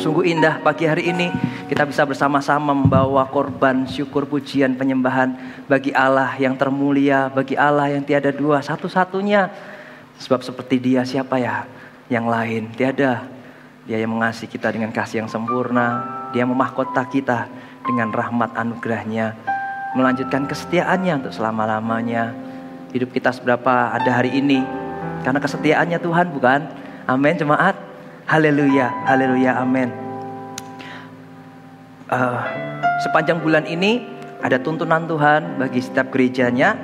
Sungguh indah pagi hari ini kita bisa bersama-sama membawa korban syukur pujian penyembahan bagi Allah yang termulia, bagi Allah yang tiada dua satu-satunya. Sebab seperti Dia siapa ya yang lain? Tiada. Dia yang mengasihi kita dengan kasih yang sempurna, Dia memahkota kita dengan rahmat anugerahnya, melanjutkan kesetiaannya untuk selama-lamanya. Hidup kita seberapa ada hari ini karena kesetiaannya Tuhan, bukan? Amin jemaat. Haleluya, haleluya, amin. Sepanjang bulan ini ada tuntunan Tuhan bagi setiap gerejanya.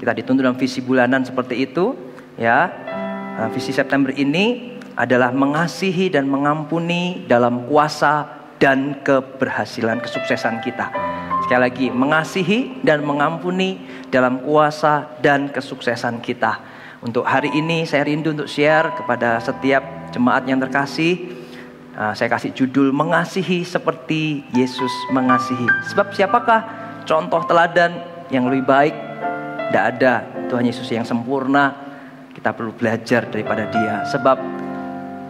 Kita dituntun dalam visi bulanan seperti itu, ya. Visi September ini adalah mengasihi dan mengampuni dalam kuasa dan keberhasilan kesuksesan kita. Sekali lagi, mengasihi dan mengampuni dalam kuasa dan kesuksesan kita. Untuk hari ini saya rindu untuk share kepada setiap jemaat yang terkasih. Saya kasih judul mengasihi seperti Yesus mengasihi. Sebab siapakah contoh teladan yang lebih baik? Tidak ada. Tuhan Yesus yang sempurna. Kita perlu belajar daripada Dia. Sebab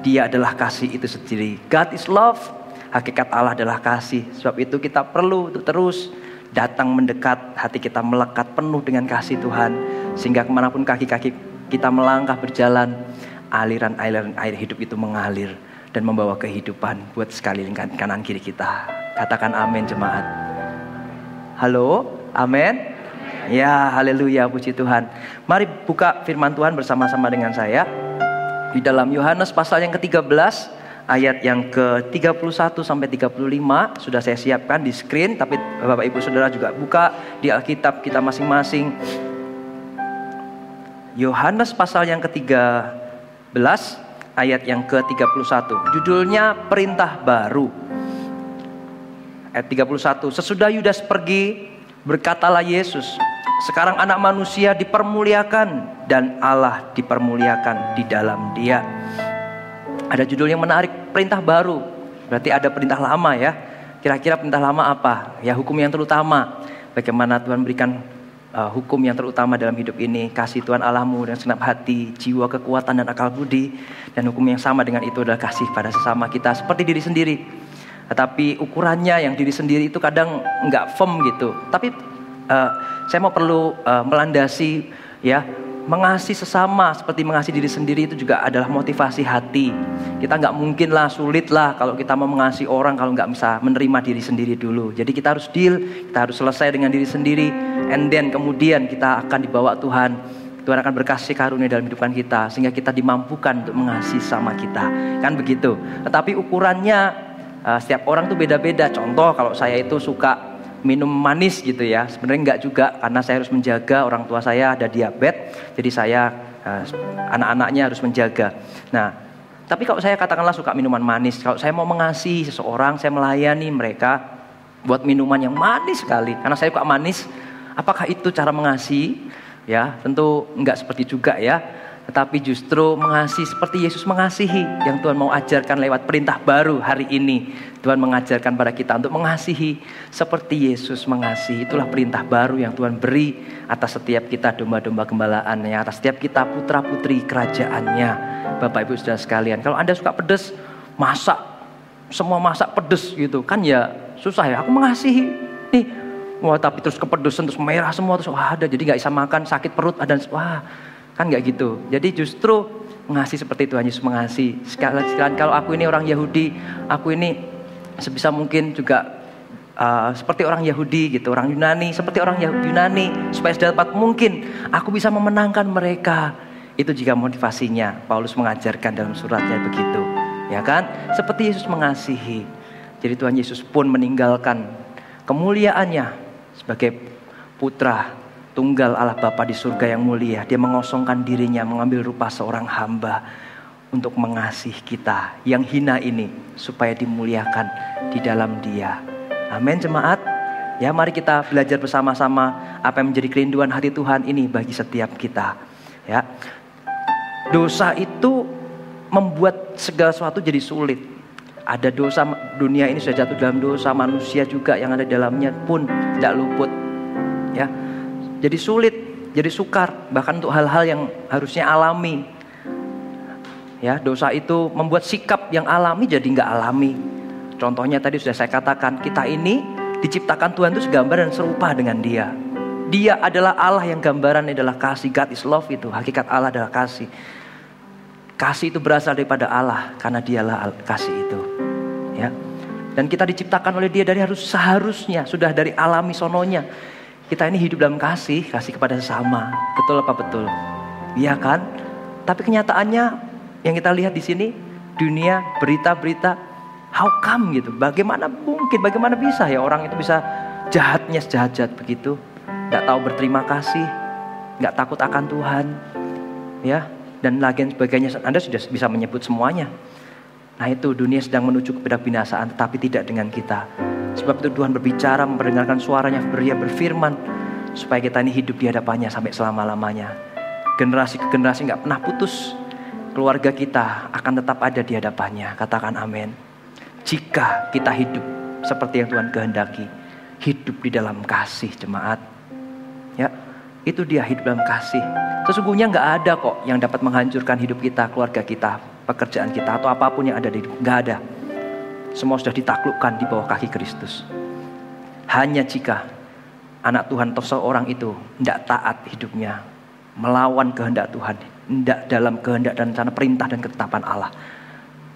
Dia adalah kasih itu sendiri. God is love. Hakikat Allah adalah kasih. Sebab itu kita perlu untuk terus datang mendekat. Hati kita melekat penuh dengan kasih Tuhan. Sehingga kemanapun kaki-kaki kita melangkah berjalan, aliran-aliran air hidup itu mengalir dan membawa kehidupan buat sekali lingkaran kanan kiri kita. Katakan amin jemaat. Halo, amin. Ya, haleluya, puji Tuhan. Mari buka firman Tuhan bersama-sama dengan saya di dalam Yohanes pasal yang ke-13 ayat yang ke-31 sampai 35. Sudah saya siapkan di screen, tapi Bapak Ibu Saudara juga buka di Alkitab kita masing-masing. Yohanes pasal yang ke-13 ayat yang ke-31. Judulnya Perintah Baru. Ayat 31. Sesudah Yudas pergi, berkatalah Yesus, sekarang Anak Manusia dipermuliakan dan Allah dipermuliakan di dalam Dia. Ada judul yang menarik, Perintah Baru. Berarti ada perintah lama ya. Kira-kira perintah lama apa? Ya hukum yang terutama. Bagaimana Tuhan berikan hukum yang terutama dalam hidup ini. Kasih Tuhan Allahmu dengan senap hati, jiwa, kekuatan, dan akal budi. Dan hukum yang sama dengan itu adalah kasih pada sesama kita seperti diri sendiri. Tetapi ukurannya yang diri sendiri itu kadang nggak firm gitu. Tapi saya perlu melandasi ya, mengasihi sesama seperti mengasihi diri sendiri itu juga adalah motivasi hati. Kita nggak mungkin lah, sulit lah kalau kita mau mengasihi orang kalau nggak bisa menerima diri sendiri dulu. Jadi kita harus deal, kita harus selesai dengan diri sendiri. And then kemudian kita akan dibawa Tuhan. Tuhan akan berkasih karunia dalam hidup kita sehingga kita dimampukan untuk mengasihi sama kita. Kan begitu. Tetapi ukurannya setiap orang tuh beda-beda. Contoh kalau saya itu suka minum manis gitu ya. Sebenarnya enggak juga karena saya harus menjaga orang tua saya ada diabetes. Jadi saya anak-anaknya harus menjaga. Nah, tapi kalau saya katakanlah suka minuman manis, kalau saya mau mengasihi seseorang, saya melayani mereka buat minuman yang manis sekali karena saya suka manis. Apakah itu cara mengasihi? Ya, tentu enggak seperti juga ya. Tetapi justru mengasihi seperti Yesus mengasihi yang Tuhan mau ajarkan lewat perintah baru hari ini. Tuhan mengajarkan pada kita untuk mengasihi seperti Yesus mengasihi. Itulah perintah baru yang Tuhan beri atas setiap kita domba-domba gembalaannya, atas setiap kita putra-putri kerajaannya. Bapak Ibu Saudara sekalian, kalau Anda suka pedas, masak semua masak pedas gitu. Kan ya susah ya. Aku mengasihi nih. Wah tapi terus kepedusan, terus merah semua, terus wah ada, jadi gak bisa makan, sakit perut, ada, wah kan gak gitu. Jadi justru mengasihi seperti Tuhan Yesus mengasihi. Sekalian kalau aku ini orang Yahudi, aku ini sebisa mungkin juga seperti orang Yahudi gitu, orang Yunani, seperti orang Yunani, supaya sedapat mungkin aku bisa memenangkan mereka. Itu jika motivasinya, Paulus mengajarkan dalam suratnya begitu, ya kan? Seperti Yesus mengasihi. Jadi Tuhan Yesus pun meninggalkan kemuliaannya sebagai putra tunggal Allah Bapa di surga yang mulia. Dia mengosongkan dirinya, mengambil rupa seorang hamba untuk mengasihi kita yang hina ini supaya dimuliakan di dalam Dia. Amin jemaat. Ya mari kita belajar bersama-sama apa yang menjadi kerinduan hati Tuhan ini bagi setiap kita. Ya. Dosa itu membuat segala sesuatu jadi sulit. Ada dosa, dunia ini sudah jatuh dalam dosa, manusia juga yang ada di dalamnya pun tidak luput. Ya. Jadi sulit, jadi sukar, bahkan untuk hal-hal yang harusnya alami. Ya, dosa itu membuat sikap yang alami jadi nggak alami. Contohnya tadi sudah saya katakan, kita ini diciptakan Tuhan itu segambar dan serupa dengan Dia. Dia adalah Allah yang gambarannya adalah kasih. God is love itu, hakikat Allah adalah kasih. Kasih itu berasal daripada Allah karena Dialah kasih itu. Ya. Dan kita diciptakan oleh Dia dari seharusnya sudah dari alami sononya. Kita ini hidup dalam kasih, kasih kepada sesama. Betul apa betul? Iya kan? Tapi kenyataannya yang kita lihat di sini, dunia, berita-berita, how come gitu? Bagaimana mungkin, bagaimana bisa ya orang itu bisa jahatnya sejahat-jahat begitu? Gak tahu berterima kasih, gak takut akan Tuhan, ya, dan lain sebagainya. Anda sudah bisa menyebut semuanya. Nah itu, dunia sedang menuju kepada binasaan, tetapi tidak dengan kita. Sebab itu Tuhan berbicara, memperdengarkan suaranya, Dia berfirman, supaya kita ini hidup di hadapannya sampai selama-lamanya. Generasi ke generasi gak pernah putus. Keluarga kita akan tetap ada di hadapannya. Katakan amin. Jika kita hidup seperti yang Tuhan kehendaki, hidup di dalam kasih jemaat. Ya, itu dia hidup dalam kasih. Sesungguhnya nggak ada kok yang dapat menghancurkan hidup kita, keluarga kita, pekerjaan kita, atau apapun yang ada di hidup. Nggak ada. Semua sudah ditaklukkan di bawah kaki Kristus. Hanya jika anak Tuhan atau seorang itu tidak taat hidupnya, melawan kehendak Tuhan, tidak dalam kehendak dan rencana perintah dan ketetapan Allah,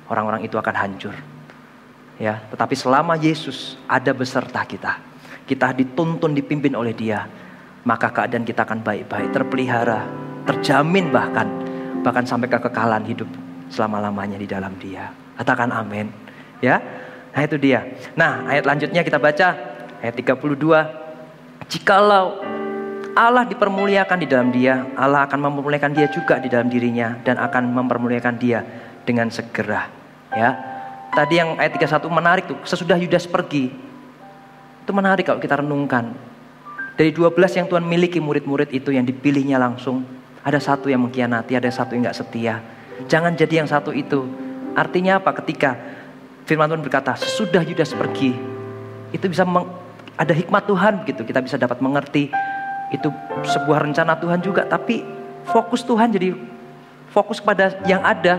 orang-orang itu akan hancur. Ya, tetapi selama Yesus ada beserta kita, kita dituntun, dipimpin oleh Dia, maka keadaan kita akan baik-baik, terpelihara, terjamin bahkan sampai kekekalan hidup selama-lamanya di dalam Dia. Katakan amin. Ya, nah itu dia. Nah, ayat lanjutnya kita baca ayat 32. Jikalau Allah dipermuliakan di dalam Dia, Allah akan mempermuliakan Dia juga di dalam dirinya dan akan mempermuliakan Dia dengan segera. Ya, tadi yang ayat 31 menarik tuh. Sesudah Yudas pergi, itu menarik kalau kita renungkan. Dari 12 yang Tuhan miliki murid-murid itu yang dipilihnya langsung, ada satu yang mengkhianati, ada satu yang gak setia. Jangan jadi yang satu itu. Artinya apa? Ketika firman Tuhan berkata sesudah Yudas pergi, itu bisa ada hikmat Tuhan gitu. Kita bisa dapat mengerti itu sebuah rencana Tuhan juga, tapi fokus Tuhan jadi fokus kepada yang ada.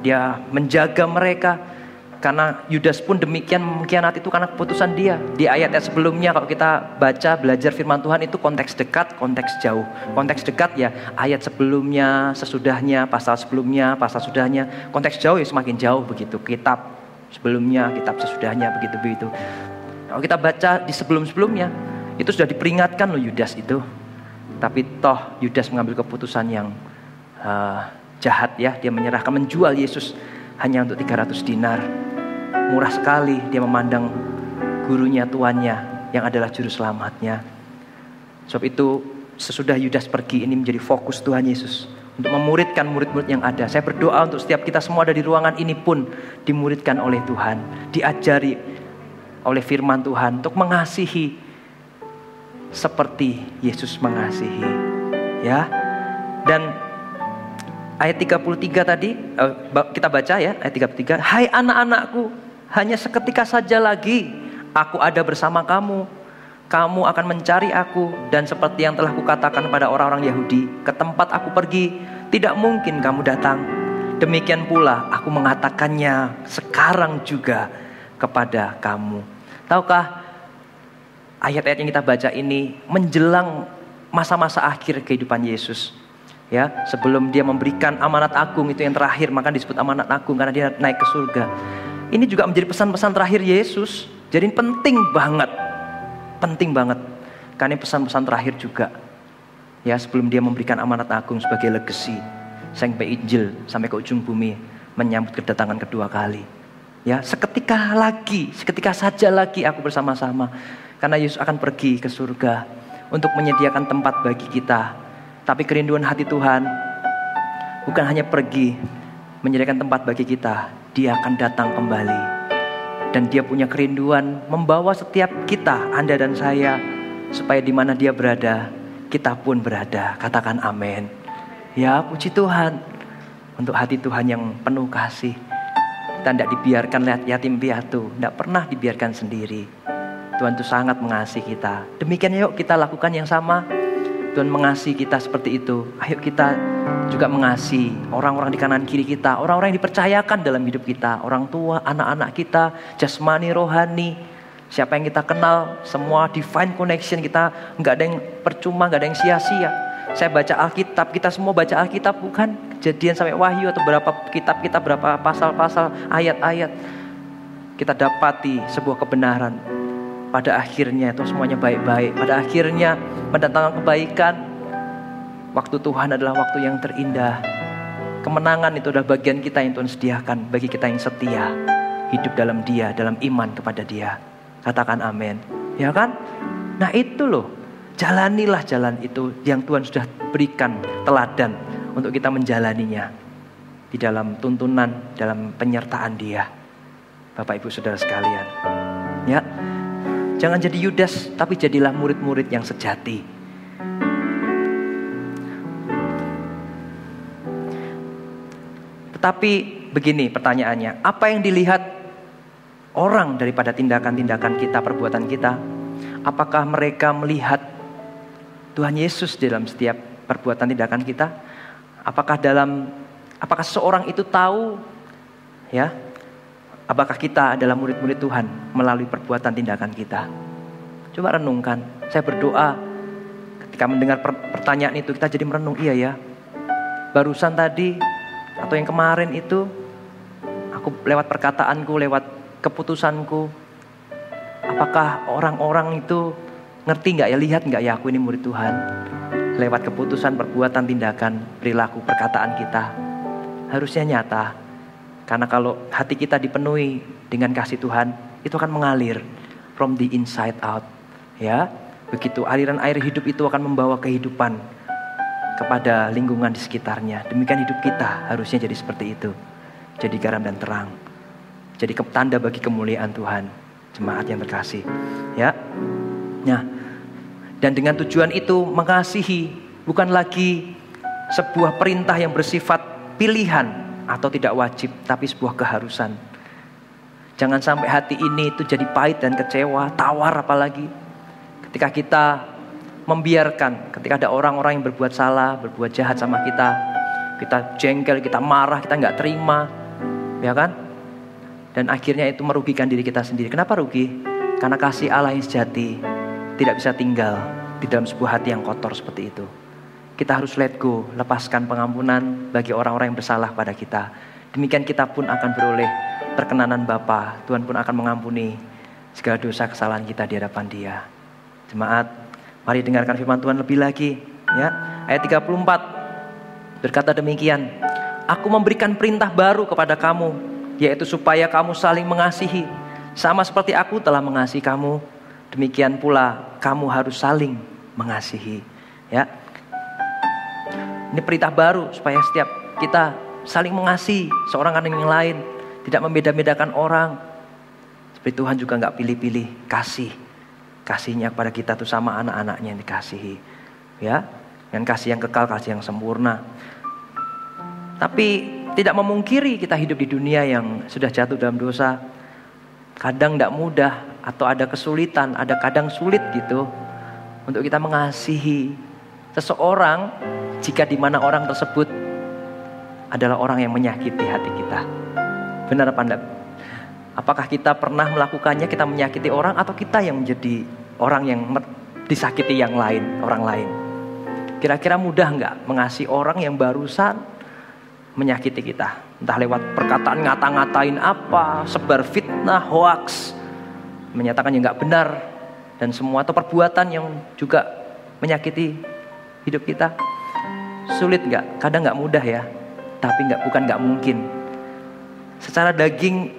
Dia menjaga mereka, karena Yudas pun demikian mengkhianati itu karena keputusan dia. Di ayat-ayat sebelumnya kalau kita baca belajar firman Tuhan itu konteks dekat, konteks jauh. Konteks dekat ya ayat sebelumnya, sesudahnya, pasal sebelumnya, pasal sudahnya. Konteks jauh ya semakin jauh begitu, kitab sebelumnya, kitab sesudahnya, begitu-begitu. Kalau kita baca di sebelum-sebelumnya, itu sudah diperingatkan loh Yudas itu. Tapi toh Yudas mengambil keputusan yang jahat ya. Dia menyerahkan, menjual Yesus hanya untuk 300 dinar. Murah sekali. Dia memandang gurunya, tuannya, yang adalah juru selamatnya. Sebab itu sesudah Yudas pergi ini menjadi fokus Tuhan Yesus untuk memuridkan murid-murid yang ada. Saya berdoa untuk setiap kita semua ada di ruangan ini pun dimuridkan oleh Tuhan, diajari oleh firman Tuhan untuk mengasihi seperti Yesus mengasihi, ya. Dan ayat 33 tadi kita baca ya, ayat 33. Hai anak-anakku, hanya seketika saja lagi aku ada bersama kamu. Kamu akan mencari aku, dan seperti yang telah kukatakan pada orang-orang Yahudi, ke tempat aku pergi tidak mungkin kamu datang. Demikian pula aku mengatakannya sekarang juga kepada kamu. Tahukah ayat-ayat yang kita baca ini menjelang masa-masa akhir kehidupan Yesus. Ya, sebelum Dia memberikan amanat agung itu yang terakhir, maka disebut amanat agung karena Dia naik ke surga. Ini juga menjadi pesan-pesan terakhir Yesus. Jadi penting banget. Penting banget. Karena ini pesan-pesan terakhir juga. Ya, sebelum Dia memberikan amanat agung sebagai legasi sampai Injil sampai ke ujung bumi menyambut kedatangan kedua kali. Ya, seketika lagi, seketika saja lagi aku bersama-sama. Karena Yesus akan pergi ke surga untuk menyediakan tempat bagi kita. Tapi kerinduan hati Tuhan bukan hanya pergi menyediakan tempat bagi kita, Dia akan datang kembali. Dan Dia punya kerinduan membawa setiap kita, Anda dan saya, supaya di mana Dia berada, kita pun berada. Katakan amin. Ya, puji Tuhan untuk hati Tuhan yang penuh kasih. Kita tidak dibiarkan lihat yatim piatu, tidak pernah dibiarkan sendiri. Tuhan itu sangat mengasihi kita. Demikian yuk kita lakukan yang sama. Tuhan mengasihi kita seperti itu. Ayo kita juga mengasihi orang-orang di kanan kiri kita, orang-orang yang dipercayakan dalam hidup kita, orang tua, anak-anak kita, jasmani, rohani, siapa yang kita kenal, semua divine connection kita, gak ada yang percuma, gak ada yang sia-sia. Saya baca Alkitab, kita semua baca Alkitab, bukan Kejadian sampai Wahyu atau berapa kitab kita, berapa pasal-pasal, ayat-ayat, kita dapati sebuah kebenaran. Pada akhirnya itu semuanya baik-baik, pada akhirnya mendatangkan kebaikan. Waktu Tuhan adalah waktu yang terindah. Kemenangan itu adalah bagian kita yang Tuhan sediakan bagi kita yang setia hidup dalam Dia, dalam iman kepada Dia. Katakan amin. Ya kan? Nah itu loh, jalanilah jalan itu yang Tuhan sudah berikan teladan untuk kita menjalaninya di dalam tuntunan, dalam penyertaan Dia. Bapak Ibu Saudara sekalian, ya, jangan jadi Yudas, tapi jadilah murid-murid yang sejati. Tetapi begini pertanyaannya, apa yang dilihat orang daripada tindakan-tindakan kita, perbuatan kita? Apakah mereka melihat Tuhan Yesus dalam setiap perbuatan tindakan kita? Apakah seorang itu tahu, ya, apakah kita adalah murid-murid Tuhan melalui perbuatan tindakan kita? Coba renungkan. Saya berdoa ketika mendengar pertanyaan itu kita jadi merenung, iya ya. Barusan tadi atau yang kemarin itu aku lewat perkataanku, lewat keputusanku, apakah orang-orang itu ngerti enggak ya, lihat enggak ya aku ini murid Tuhan? Lewat keputusan, perbuatan, tindakan, perilaku, perkataan kita harusnya nyata. Karena kalau hati kita dipenuhi dengan kasih Tuhan, itu akan mengalir from the inside out, ya. Begitu aliran air hidup itu akan membawa kehidupan kepada lingkungan di sekitarnya. Demikian hidup kita harusnya jadi seperti itu. Jadi garam dan terang. Jadi tanda bagi kemuliaan Tuhan, jemaat yang terkasih, ya. Nah, dan dengan tujuan itu mengasihi bukan lagi sebuah perintah yang bersifat pilihan atau tidak wajib, tapi sebuah keharusan. Jangan sampai hati ini itu jadi pahit dan kecewa, tawar apalagi ketika kita membiarkan, ketika ada orang-orang yang berbuat salah, berbuat jahat sama kita, kita jengkel, kita marah, kita gak terima, ya kan? Dan akhirnya itu merugikan diri kita sendiri. Kenapa rugi? Karena kasih Allah yang sejati tidak bisa tinggal di dalam sebuah hati yang kotor seperti itu. Kita harus let go, lepaskan pengampunan bagi orang-orang yang bersalah pada kita. Demikian kita pun akan beroleh perkenanan Bapa. Tuhan pun akan mengampuni segala dosa kesalahan kita di hadapan Dia. Jemaat, mari dengarkan firman Tuhan lebih lagi, ya. Ayat 34 berkata demikian, aku memberikan perintah baru kepada kamu, yaitu supaya kamu saling mengasihi, sama seperti aku telah mengasihi kamu. Demikian pula kamu harus saling mengasihi, ya. Ini perintah baru supaya setiap kita saling mengasihi seorang dengan yang lain, tidak membeda-bedakan orang. Seperti Tuhan juga enggak pilih-pilih kasih. Kasihnya kepada kita tuh sama anak-anaknya yang dikasihi, ya. Dan kasih yang kekal, kasih yang sempurna. Tapi tidak memungkiri kita hidup di dunia yang sudah jatuh dalam dosa. Kadang enggak mudah, atau ada kesulitan, ada kadang sulit gitu untuk kita mengasihi seseorang jika di mana orang tersebut adalah orang yang menyakiti hati kita. Benar apa enggak? Apakah kita pernah melakukannya, kita menyakiti orang, atau kita yang menjadi orang yang disakiti yang lain, orang lain? Kira-kira mudah enggak mengasihi orang yang barusan menyakiti kita? Entah lewat perkataan, ngata-ngatain apa, sebar fitnah, hoaks, menyatakan yang gak benar dan semua, atau perbuatan yang juga menyakiti hidup kita. Sulit gak? Kadang gak mudah ya, tapi bukan gak mungkin. Secara daging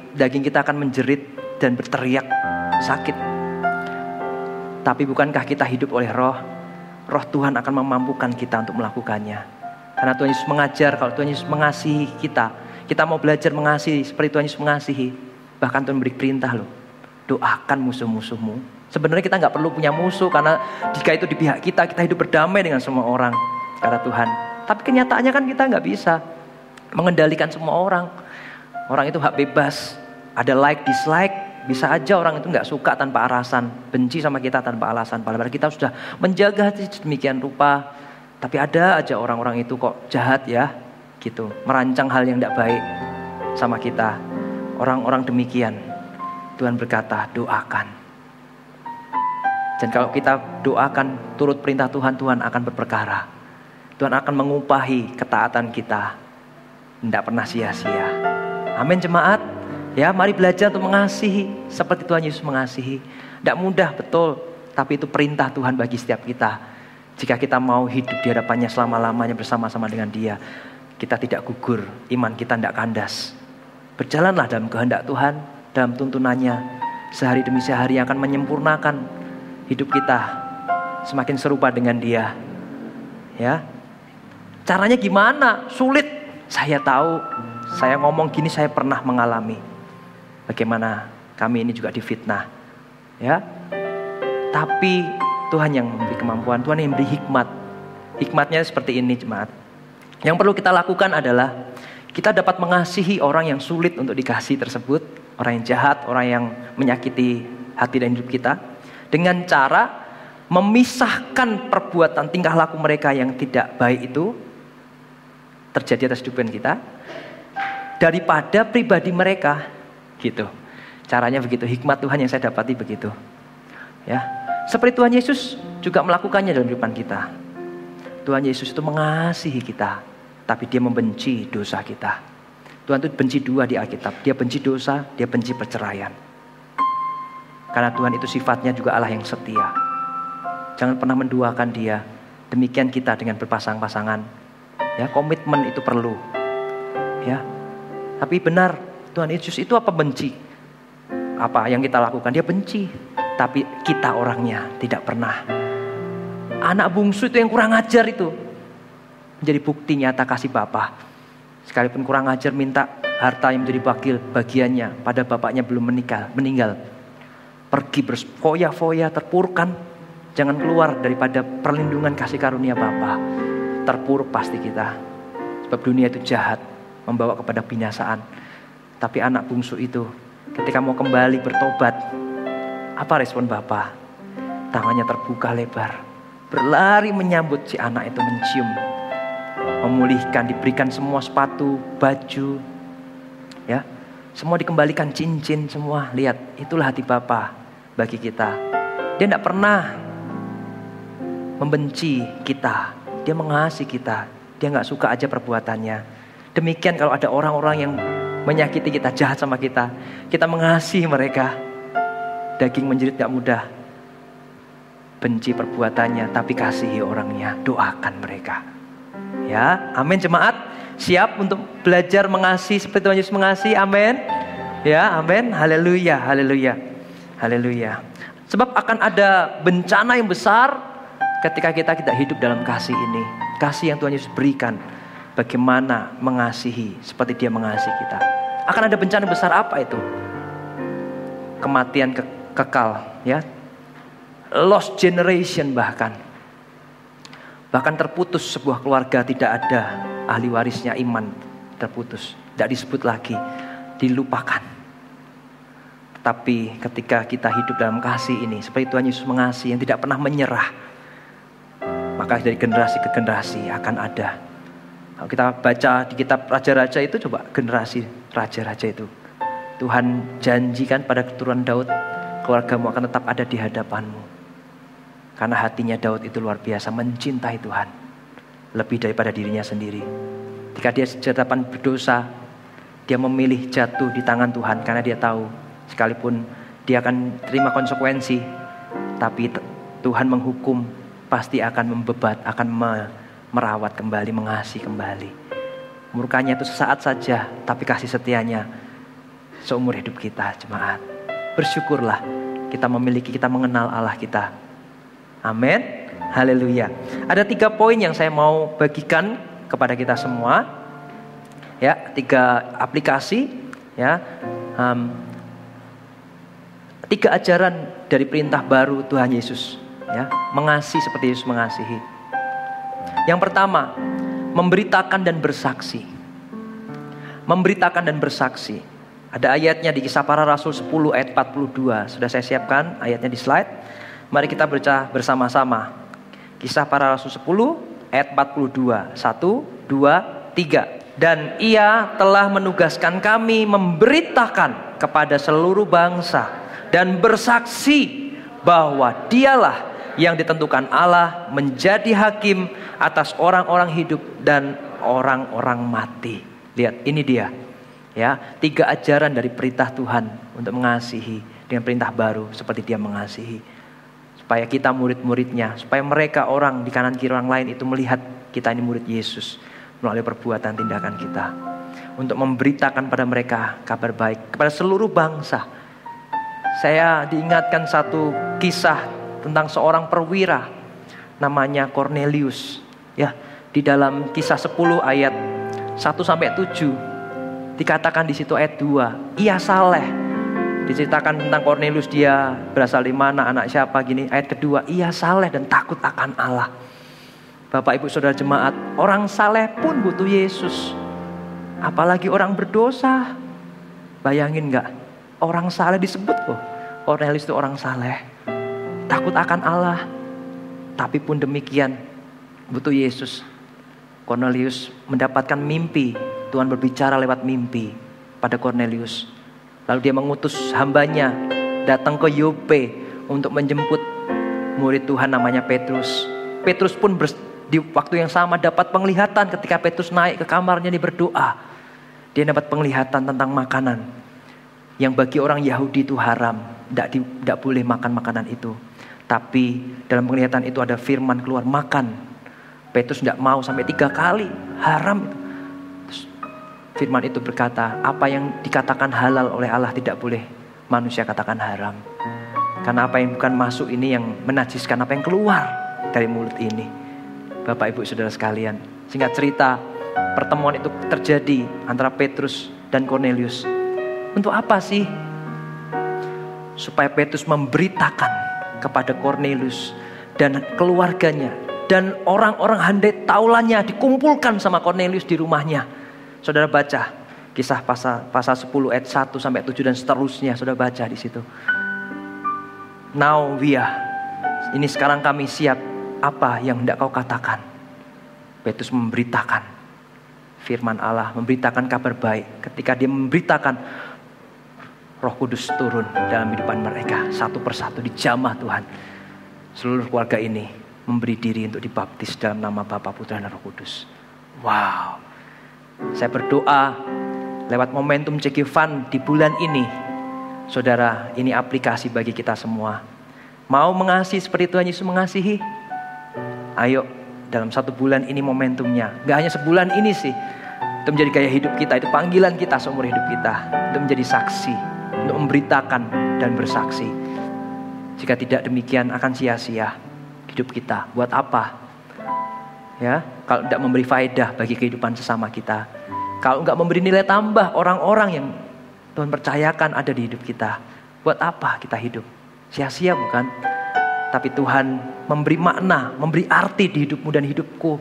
kita akan menjerit dan berteriak sakit, tapi bukankah kita hidup oleh roh? Roh Tuhan akan memampukan kita untuk melakukannya, karena Tuhan Yesus mengajar kalau Tuhan Yesus mengasihi kita. Kita mau belajar mengasihi seperti Tuhan Yesus mengasihi. Bahkan Tuhan beri perintah loh, doakan musuh-musuhmu. Sebenarnya kita gak perlu punya musuh, karena jika itu di pihak kita, kita hidup berdamai dengan semua orang, kata Tuhan. Tapi kenyataannya kan kita gak bisa mengendalikan semua orang. Orang itu hak bebas, ada like, dislike. Bisa aja orang itu gak suka tanpa alasan, benci sama kita tanpa alasan, padahal kita sudah menjaga demikian rupa. Tapi ada aja orang-orang itu kok jahat ya, gitu. Merancang hal yang tidak baik sama kita. Orang-orang demikian, Tuhan berkata, doakan. Dan kalau kita doakan turut perintah Tuhan, Tuhan akan berperkara. Tuhan akan mengupahi ketaatan kita. Tidak pernah sia-sia. Amin jemaat. Ya, mari belajar untuk mengasihi seperti Tuhan Yesus mengasihi. Tidak mudah betul, tapi itu perintah Tuhan bagi setiap kita. Jika kita mau hidup di hadapannya selama-lamanya bersama-sama dengan Dia, kita tidak gugur, iman kita tidak kandas. Berjalanlah dalam kehendak Tuhan, dalam tuntunannya, sehari demi sehari akan menyempurnakan hidup kita semakin serupa dengan Dia. Ya, caranya gimana? Sulit. Saya tahu. Saya ngomong gini, saya pernah mengalami bagaimana kami ini juga difitnah. Ya, tapi Tuhan yang memberi kemampuan, Tuhan yang memberi hikmat. Hikmatnya seperti ini jemaat. Yang perlu kita lakukan adalah kita dapat mengasihi orang yang sulit untuk dikasihi tersebut, orang yang jahat, orang yang menyakiti hati dan hidup kita, dengan cara memisahkan perbuatan tingkah laku mereka yang tidak baik itu terjadi atas hidup kita daripada pribadi mereka, gitu. Caranya begitu, hikmat Tuhan yang saya dapati begitu. Ya, seperti Tuhan Yesus juga melakukannya dalam kehidupan kita. Tuhan Yesus itu mengasihi kita, tapi Dia membenci dosa kita. Tuhan itu benci dua di Alkitab. Dia benci dosa, Dia benci perceraian. Karena Tuhan itu sifatnya juga Allah yang setia. Jangan pernah menduakan Dia. Demikian kita dengan berpasang-pasangan. Ya, komitmen itu perlu. Ya. Tapi benar, Tuhan Yesus itu apa benci? Apa yang kita lakukan? Dia benci. Tapi kita orangnya tidak pernah. Anak bungsu itu yang kurang ajar itu menjadi bukti nyata kasih Bapa. Sekalipun kurang ajar minta harta yang menjadi bagiannya pada bapaknya belum meninggal. Pergi berfoya-foya terpurkan. Jangan keluar daripada perlindungan kasih karunia Bapa. Terpuruk pasti kita. Sebab dunia itu jahat, membawa kepada binasaan. Tapi anak bungsu itu ketika mau kembali bertobat, apa respon Bapak? Tangannya terbuka lebar, berlari menyambut si anak itu, mencium, memulihkan, diberikan semua sepatu, baju, ya, semua dikembalikan, cincin semua. Lihat, itulah hati Bapak bagi kita. Dia tidak pernah membenci kita, Dia mengasihi kita. Dia nggak suka aja perbuatannya. Demikian kalau ada orang-orang yang menyakiti kita, jahat sama kita, kita mengasihi mereka. Daging menjerit gak mudah. Benci perbuatannya, tapi kasihi orangnya, doakan mereka. Ya, amin jemaat. Siap untuk belajar mengasihi seperti Tuhan Yesus mengasihi, amin. Ya, amin. Haleluya, haleluya, haleluya. Sebab akan ada bencana yang besar ketika kita tidak hidup dalam kasih ini. Kasih yang Tuhan Yesus berikan, bagaimana mengasihi seperti Dia mengasihi kita. Akan ada bencana besar, apa itu? Kematian kekal, ya, lost generation, bahkan terputus sebuah keluarga, tidak ada ahli warisnya, iman terputus, tidak disebut lagi, dilupakan. Tetapi ketika kita hidup dalam kasih ini seperti Tuhan Yesus mengasihi yang tidak pernah menyerah, maka dari generasi ke generasi akan ada. Kalau kita baca di kitab Raja-Raja itu, coba generasi Raja-Raja itu, Tuhan janjikan pada keturunan Daud, keluargamu akan tetap ada di hadapanmu. Karena hatinya Daud itu luar biasa, mencintai Tuhan lebih daripada dirinya sendiri. Ketika dia sejadapan berdosa, dia memilih jatuh di tangan Tuhan, karena dia tahu sekalipun dia akan terima konsekuensi, tapi Tuhan menghukum, pasti akan membebat, akan merawat kembali, mengasihi kembali. Murkanya itu sesaat saja, tapi kasih setianya seumur hidup kita jemaat. Bersyukurlah kita memiliki, kita mengenal Allah kita. Amin. Haleluya. Ada 3 poin yang saya mau bagikan kepada kita semua. Ya, 3 aplikasi. Ya, 3 ajaran dari perintah baru Tuhan Yesus. Ya, mengasihi seperti Yesus mengasihi. Yang pertama, memberitakan dan bersaksi. Memberitakan dan bersaksi. Ada ayatnya di Kisah Para Rasul 10 ayat 42. Sudah saya siapkan ayatnya di slide. Mari kita baca bersama-sama. Kisah Para Rasul 10 ayat 42. 1, 2, 3. Dan ia telah menugaskan kami memberitakan kepada seluruh bangsa dan bersaksi bahwa dialah yang ditentukan Allah menjadi hakim atas orang-orang hidup dan orang-orang mati. Lihat, ini dia ya, 3 ajaran dari perintah Tuhan untuk mengasihi dengan perintah baru seperti Dia mengasihi. Supaya kita murid-muridnya, supaya mereka orang di kanan kiri orang lain itu melihat kita ini murid Yesus melalui perbuatan tindakan kita. Untuk memberitakan pada mereka kabar baik kepada seluruh bangsa. Saya diingatkan satu kisah tentang seorang perwira namanya Cornelius ya, di dalam Kisah 10 ayat 1 sampai 7, dikatakan di situ ayat 2 ia saleh, diceritakan tentang Cornelius dia berasal dari mana, anak siapa gini. Ayat kedua ia saleh dan takut akan Allah. Bapak Ibu Saudara jemaat, orang saleh pun butuh Yesus, apalagi orang berdosa. Bayangin nggak, orang saleh disebut loh, Cornelius itu orang saleh, takut akan Allah, tapi pun demikian butuh Yesus. Cornelius mendapatkan mimpi, Tuhan berbicara lewat mimpi pada Cornelius. Lalu dia mengutus hambanya datang ke Yope untuk menjemput murid Tuhan namanya Petrus. Petrus pun di waktu yang sama dapat penglihatan. Ketika Petrus naik ke kamarnya dia berdoa, dia dapat penglihatan tentang makanan yang bagi orang Yahudi itu haram, tidak boleh makan makanan itu. Tapi dalam penglihatan itu ada firman keluar, makan. Petrus tidak mau sampai 3 kali, haram. Terus firman itu berkata, apa yang dikatakan halal oleh Allah tidak boleh manusia katakan haram. Karena apa yang bukan masuk ini yang menajiskan apa yang keluar dari mulut ini. Bapak Ibu Saudara sekalian, singkat cerita pertemuan itu terjadi antara Petrus dan Cornelius. Untuk apa sih? Supaya Petrus memberitakan kepada Cornelius dan keluarganya dan orang-orang handai taulannya dikumpulkan sama Cornelius di rumahnya. Saudara baca Kisah pasal 10 ayat 1 sampai 7 dan seterusnya, saudara baca di situ. Now we are, ini sekarang kami siap, apa yang hendak kau katakan? Petrus memberitakan firman Allah, memberitakan kabar baik. Ketika dia memberitakan, Roh Kudus turun dalam kehidupan mereka, satu persatu dijamah Tuhan. Seluruh keluarga ini memberi diri untuk dibaptis dalam nama Bapa, Putra dan Roh Kudus. Wow. Saya berdoa lewat Momentum CG Fund di bulan ini, saudara, ini aplikasi bagi kita semua. Mau mengasihi seperti Tuhan Yesus mengasihi? Ayo, dalam 1 bulan ini momentumnya. Gak hanya sebulan ini sih. Itu menjadi gaya hidup kita, itu panggilan kita seumur hidup kita. Itu menjadi saksi, untuk memberitakan dan bersaksi. Jika tidak demikian akan sia-sia hidup kita. Buat apa? Ya, kalau tidak memberi faedah bagi kehidupan sesama kita. Kalau enggak memberi nilai tambah orang-orang yang Tuhan percayakan ada di hidup kita. Buat apa kita hidup? Sia-sia bukan? Tapi Tuhan memberi makna, memberi arti di hidupmu dan hidupku.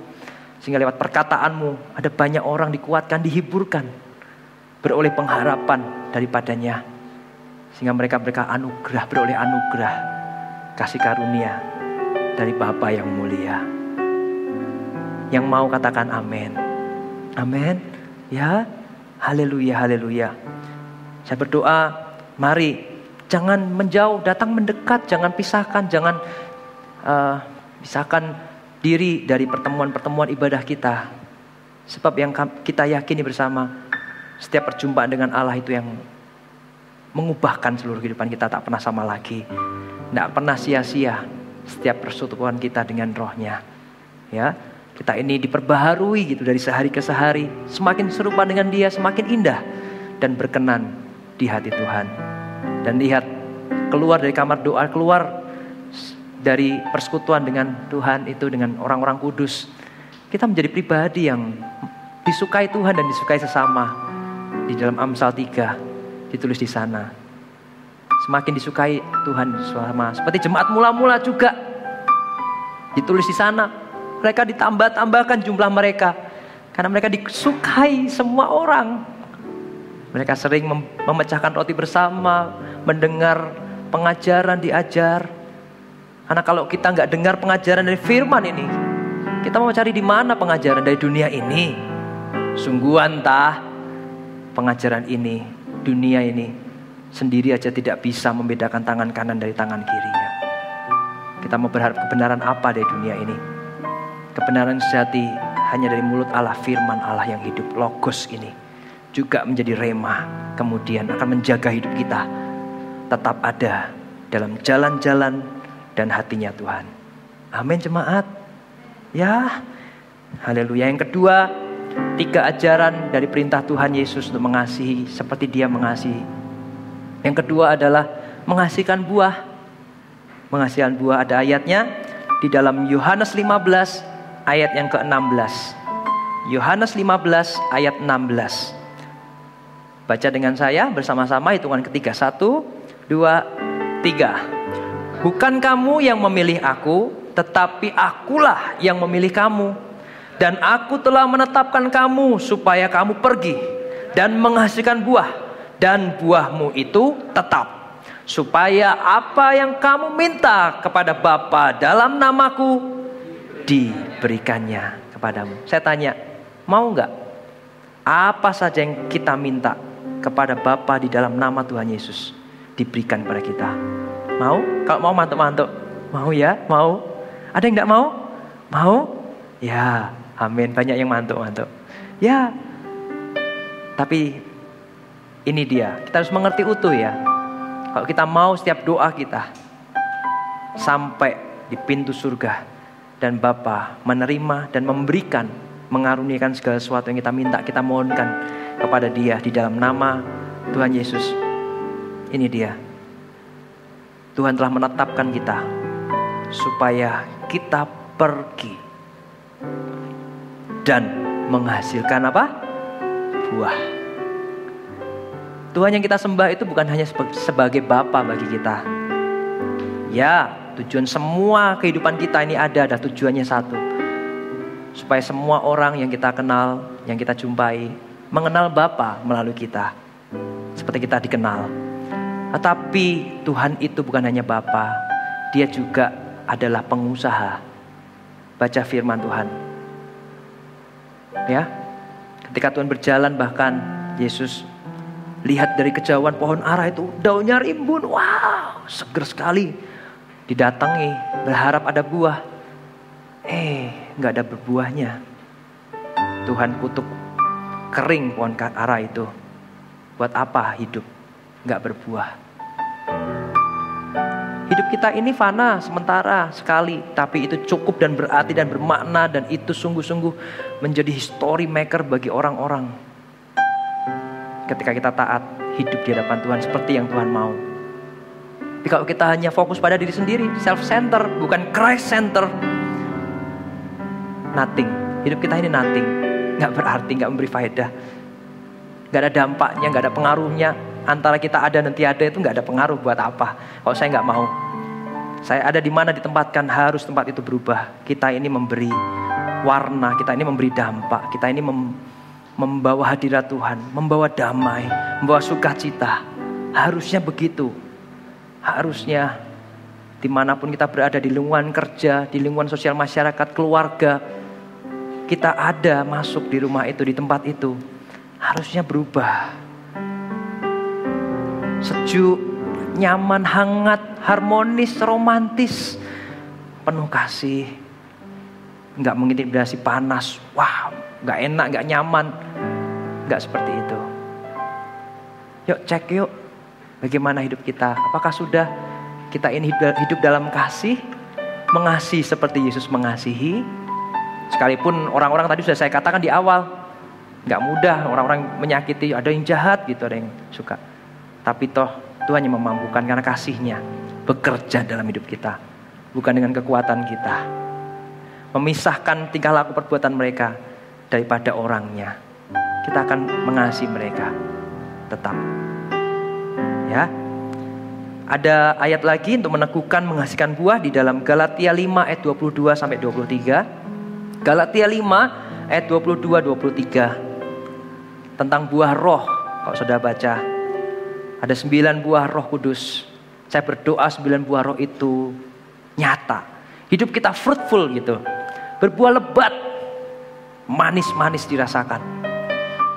Sehingga lewat perkataanmu ada banyak orang dikuatkan, dihiburkan, beroleh pengharapan daripadanya. Sehingga mereka anugerah, beroleh anugerah kasih karunia dari Bapa yang mulia. Yang mau katakan amin. Amin. Ya. Haleluya, haleluya. Saya berdoa, mari jangan menjauh, datang mendekat, jangan pisahkan, jangan pisahkan diri dari pertemuan-pertemuan ibadah kita. Sebab yang kita yakini bersama, setiap perjumpaan dengan Allah itu yang mengubahkan seluruh kehidupan kita, tak pernah sama lagi. Tidak pernah sia-sia setiap persekutuan kita dengan Rohnya. Ya, kita ini diperbaharui gitu dari sehari ke sehari, semakin serupa dengan Dia, semakin indah dan berkenan di hati Tuhan. Dan lihat, keluar dari kamar doa, keluar dari persekutuan dengan Tuhan itu dengan orang-orang kudus, kita menjadi pribadi yang disukai Tuhan dan disukai sesama. Di dalam Amsal 3 ditulis di sana, semakin disukai Tuhan selama seperti jemaat mula-mula juga. Ditulis di sana, mereka ditambah-tambahkan jumlah mereka karena mereka disukai semua orang. Mereka sering memecahkan roti bersama, mendengar pengajaran diajar. Karena kalau kita nggak dengar pengajaran dari firman ini, Kita mau cari di mana pengajaran dari dunia ini? Sungguhan tah pengajaran ini, dunia ini sendiri aja tidak bisa membedakan tangan kanan dari tangan kirinya. Kita mau berharap kebenaran apa dari dunia ini? Kebenaran sejati hanya dari mulut Allah, firman Allah yang hidup, logos ini juga menjadi rema, kemudian akan menjaga hidup kita tetap ada dalam jalan-jalan dan hatinya Tuhan. Amin jemaat. Ya, haleluya. Yang kedua, 3 ajaran dari perintah Tuhan Yesus untuk mengasihi seperti Dia mengasihi. Yang kedua adalah menghasilkan buah. Menghasilkan buah ada ayatnya di dalam Yohanes 15 ayat yang ke-16. Yohanes 15 ayat 16. Baca dengan saya bersama-sama hitungan ketiga. 1, 2, 3. Bukan kamu yang memilih aku, tetapi akulah yang memilih kamu, dan aku telah menetapkan kamu supaya kamu pergi dan menghasilkan buah, dan buahmu itu tetap, supaya apa yang kamu minta kepada Bapa dalam namaku diberikannya kepadamu. Saya tanya, mau nggak? Apa saja yang kita minta kepada Bapa di dalam nama Tuhan Yesus diberikan kepada kita? Mau? Kalau mau mantuk-mantuk, mau ya, mau. Ada yang tidak mau? Mau? Ya, amin. Banyak yang mantuk-mantuk. Ya. Tapi ini dia. Kita harus mengerti utuh ya. Kalau kita mau setiap doa kita sampai di pintu surga dan Bapa menerima dan memberikan, mengaruniakan segala sesuatu yang kita minta, kita mohonkan kepada Dia di dalam nama Tuhan Yesus. Ini dia. Tuhan telah menetapkan kita supaya kita pergi dan menghasilkan apa? Buah. Tuhan yang kita sembah itu bukan hanya sebagai Bapa bagi kita. Ya, tujuan semua kehidupan kita ini ada tujuannya satu. Supaya semua orang yang kita kenal, yang kita jumpai, mengenal Bapa melalui kita. Seperti kita dikenal. Tetapi Tuhan itu bukan hanya Bapa, Dia juga adalah pengusaha. Baca firman Tuhan. Ya. Ketika Tuhan berjalan, bahkan Yesus lihat dari kejauhan pohon ara itu daunnya rimbun. Wow, seger sekali. Didatangi, berharap ada buah. Enggak ada berbuahnya. Tuhan kutuk, kering pohon ara itu. Buat apa hidup? Enggak berbuah. Hidup kita ini fana, sementara sekali, tapi itu cukup dan berarti dan bermakna, dan itu sungguh-sungguh menjadi history maker bagi orang-orang. Ketika kita taat, hidup di hadapan Tuhan seperti yang Tuhan mau. Tapi kalau kita hanya fokus pada diri sendiri, self-center, bukan Christ center, nothing. Hidup kita ini nothing, gak berarti, gak memberi faedah, gak ada dampaknya, gak ada pengaruhnya. Antara kita ada dan tiada itu gak ada pengaruh. Buat apa? Kalau saya gak mau, saya ada di mana ditempatkan, harus tempat itu berubah. Kita ini memberi warna, kita ini memberi dampak, kita ini membawa hadirat Tuhan, membawa damai, membawa sukacita. Harusnya begitu. Harusnya dimanapun kita berada, di lingkungan kerja, di lingkungan sosial masyarakat, keluarga, kita ada masuk di rumah itu, di tempat itu, harusnya berubah. Sejuk, nyaman, hangat, harmonis, romantis, penuh kasih. Enggak mengintimidasi, panas. Wah, enggak enak, enggak nyaman. Enggak seperti itu. Yuk cek yuk bagaimana hidup kita. Apakah sudah kita ini hidup dalam kasih? Mengasihi seperti Yesus mengasihi. Sekalipun orang-orang tadi sudah saya katakan di awal, enggak mudah, orang-orang menyakiti, ada yang jahat gitu, ada yang suka. Tapi toh Tuhan yang memampukan karena kasih-Nya bekerja dalam hidup kita. Bukan dengan kekuatan kita. Memisahkan tingkah laku perbuatan mereka daripada orangnya. Kita akan mengasihi mereka tetap. Ya. Ada ayat lagi untuk meneguhkan menghasilkan buah di dalam Galatia 5 ayat 22 sampai 23. Galatia 5 ayat 22 23. Tentang buah roh kalau sudah baca. Ada 9 buah Roh Kudus. Saya berdoa 9 buah roh itu nyata. Hidup kita fruitful gitu. berbuah lebat, manis-manis dirasakan.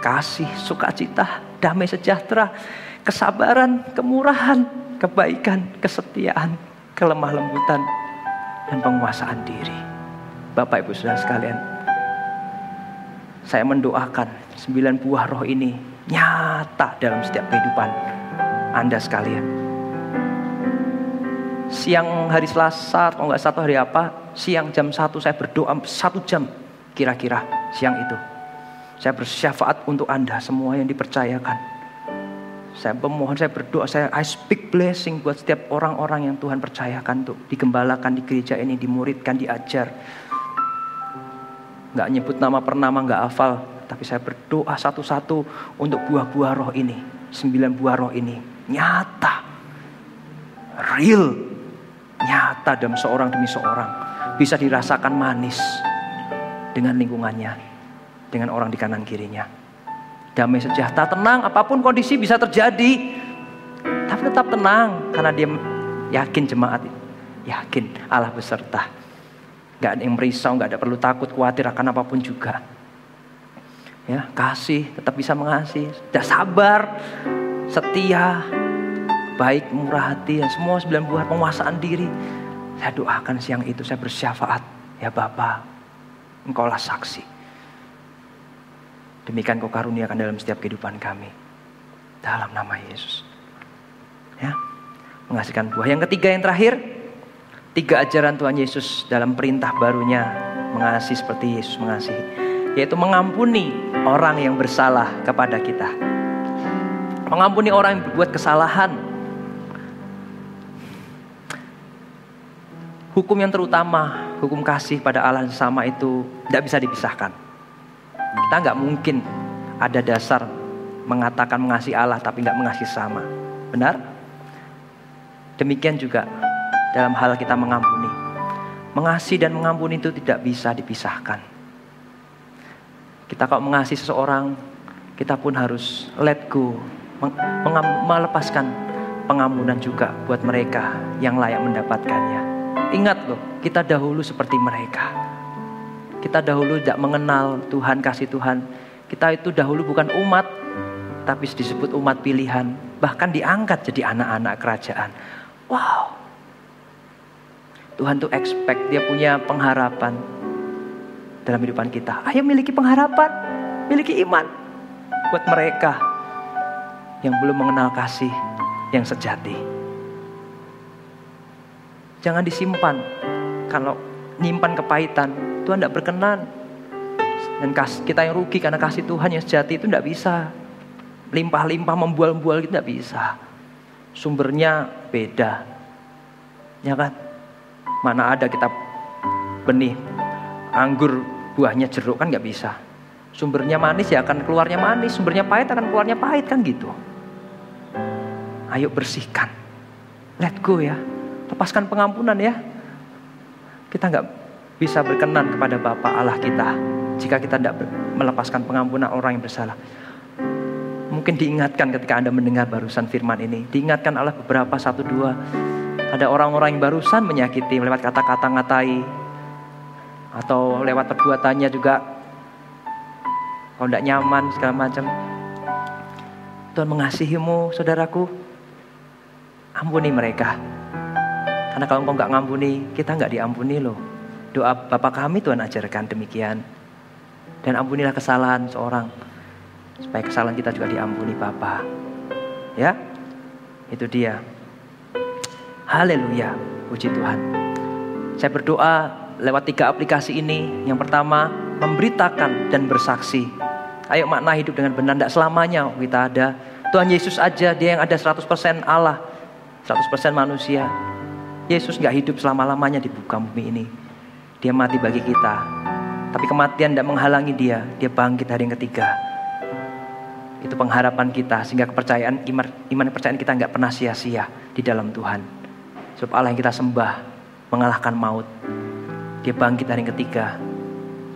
Kasih, sukacita, damai sejahtera, kesabaran, kemurahan, kebaikan, kesetiaan, kelemah lembutan, dan penguasaan diri. Bapak Ibu Saudara sekalian, saya mendoakan 9 buah roh ini nyata dalam setiap kehidupan Anda sekalian. Siang hari Selasa, kalau nggak satu hari apa, siang jam 1 saya berdoa 1 jam kira-kira siang itu. Saya bersyafaat untuk Anda semua yang dipercayakan. Saya memohon, saya berdoa, I speak blessing buat setiap orang-orang yang Tuhan percayakan untuk digembalakan di gereja ini, dimuridkan, diajar. Nggak nyebut nama per nama, nggak hafal, tapi saya berdoa satu-satu untuk buah-buah roh ini, 9 buah roh ini nyata, real, nyata dalam seorang demi seorang, bisa dirasakan manis dengan lingkungannya, dengan orang di kanan kirinya. Damai sejahtera, tenang, apapun kondisi bisa terjadi, tapi tetap tenang karena dia yakin, jemaat yakin Allah beserta. Gak ada yang merisau, gak ada perlu takut khawatir akan apapun juga. Ya, kasih, tetap bisa mengasihi, sudah sabar, setia, baik, murah hati, dan semua 9 buah penguasaan diri. Saya doakan siang itu, saya bersyafaat, ya Bapa, Engkaulah saksi. Demikian Kau karuniakan dalam setiap kehidupan kami. Dalam nama Yesus. Ya, menghasilkan buah. Yang ketiga, yang terakhir, 3 ajaran Tuhan Yesus dalam perintah barunya mengasihi seperti Yesus mengasihi, yaitu mengampuni orang yang bersalah kepada kita. Mengampuni orang yang berbuat kesalahan. Hukum yang terutama, hukum kasih pada Allah sama itu tidak bisa dipisahkan. Kita nggak mungkin ada dasar mengatakan mengasihi Allah tapi nggak mengasihi sama. Benar? Demikian juga dalam hal kita mengampuni. Mengasihi dan mengampuni itu tidak bisa dipisahkan. Kita kalau mengasihi seseorang, kita pun harus let go, melepaskan pengampunan juga buat mereka yang layak mendapatkannya. Ingat loh, kita dahulu seperti mereka. Kita dahulu tidak mengenal Tuhan, kasih Tuhan. Kita itu dahulu bukan umat, tapi disebut umat pilihan, bahkan diangkat jadi anak-anak kerajaan. Wow, Tuhan tuh expect, dia punya pengharapan dalam kehidupan kita. Ayo miliki pengharapan, miliki iman buat mereka yang belum mengenal kasih yang sejati. Jangan disimpan. Kalau nyimpan kepahitan, Tuhan tidak berkenan. Dan kita yang rugi karena kasih Tuhan yang sejati itu tidak bisa limpah-limpah, membual-bual, itu tidak bisa. Sumbernya beda, ya kan? Mana ada kita benih anggur buahnya jeruk, kan nggak bisa. Sumbernya manis ya akan keluarnya manis, sumbernya pahit akan keluarnya pahit, kan gitu. Ayo bersihkan, let go ya. Lepaskan pengampunan ya. Kita nggak bisa berkenan kepada Bapa Allah kita jika kita tidak melepaskan pengampunan orang yang bersalah. Mungkin diingatkan ketika Anda mendengar barusan firman ini, diingatkan Allah beberapa, 1-2. Ada orang-orang yang barusan menyakiti lewat kata-kata ngatai, atau lewat perbuatannya juga, kalau tidak nyaman segala macam. Tuhan mengasihimu, saudaraku, ampuni mereka. Karena kalau engkau nggak ngampuni, kita nggak diampuni loh. Doa Bapa Kami Tuhan ajarkan demikian. Dan ampunilah kesalahan seorang, supaya kesalahan kita juga diampuni Bapa. Ya, itu dia. Haleluya, puji Tuhan. Saya berdoa lewat 3 aplikasi ini. Yang pertama, memberitakan dan bersaksi. Ayo makna hidup dengan benar. Nggak selamanya kita ada. Tuhan Yesus aja, Dia yang ada 100% Allah, 100% manusia. Yesus gak hidup selama-lamanya di muka bumi ini. Dia mati bagi kita, tapi kematian tidak menghalangi Dia. Dia bangkit hari yang ketiga. Itu pengharapan kita, sehingga kepercayaan, iman kepercayaan kita gak pernah sia-sia di dalam Tuhan. Sebab Allah yang kita sembah mengalahkan maut. Dia bangkit hari yang ketiga,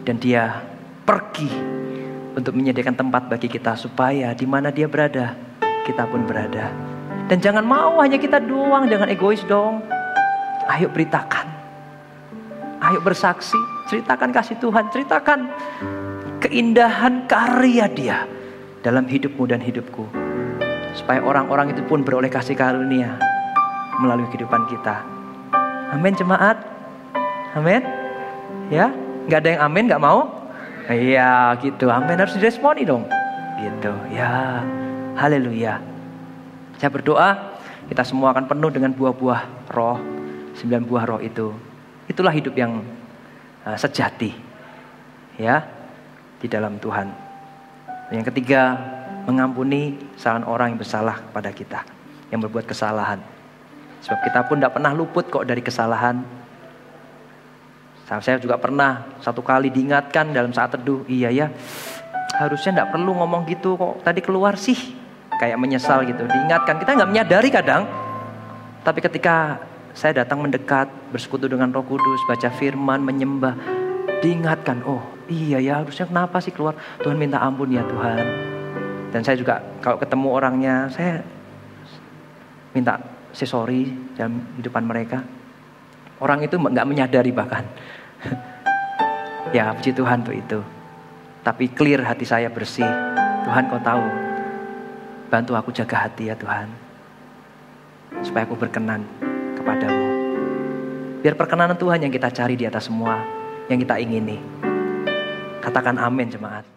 dan Dia pergi untuk menyediakan tempat bagi kita, supaya di mana Dia berada, kita pun berada. Dan jangan mau hanya kita doang, jangan egois dong. Ayo beritakan, ayo bersaksi, ceritakan kasih Tuhan, ceritakan keindahan karya Dia dalam hidupmu dan hidupku, supaya orang-orang itu pun beroleh kasih karunia melalui kehidupan kita. Amin jemaat, amin ya. Nggak ada yang amin nggak mau? Iya gitu, amin harus diresponi dong gitu ya. Haleluya. Saya berdoa kita semua akan penuh dengan buah-buah roh, 9 buah roh itu. Itulah hidup yang sejati ya di dalam Tuhan. Yang ketiga, mengampuni kesalahan orang yang bersalah kepada kita, yang berbuat kesalahan. Sebab kita pun tidak pernah luput kok dari kesalahan. Saya juga pernah satu kali diingatkan dalam saat teduh, iya ya, harusnya tidak perlu ngomong gitu kok, tadi keluar sih, kayak menyesal gitu. Diingatkan, kita nggak menyadari kadang. Tapi ketika saya datang mendekat, bersekutu dengan Roh Kudus, baca firman, menyembah, diingatkan, oh iya ya, harusnya kenapa sih keluar? Tuhan minta ampun ya Tuhan. Dan saya juga kalau ketemu orangnya, saya minta say sorry dalam kehidupan mereka. Orang itu nggak menyadari bahkan. Ya puji Tuhan untuk itu. Tapi clear hati saya, bersih. Tuhan kau tahu, bantu aku jaga hati ya Tuhan, supaya aku berkenan kepadamu. Biar perkenanan Tuhan yang kita cari di atas semua yang kita ingini. Katakan amin jemaat.